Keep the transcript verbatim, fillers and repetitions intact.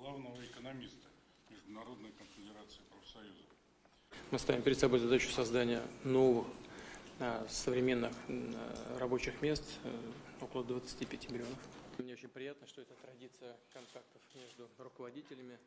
главного экономиста Международной конфедерации профсоюзов. Мы ставим перед собой задачу создания новых современных рабочих мест, около двадцати пяти миллионов. Мне очень приятно, что это традиция контактов между руководителями.